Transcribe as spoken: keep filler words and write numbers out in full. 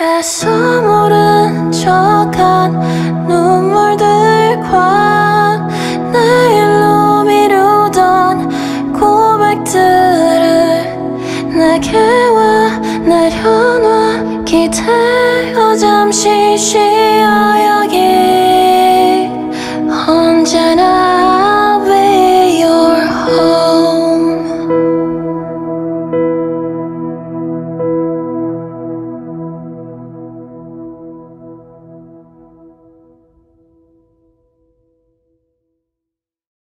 애써 모른 척한 눈물들과 내일로 미루던 고백들을 내게 와 내려놔. 기대어 잠시 쉬어야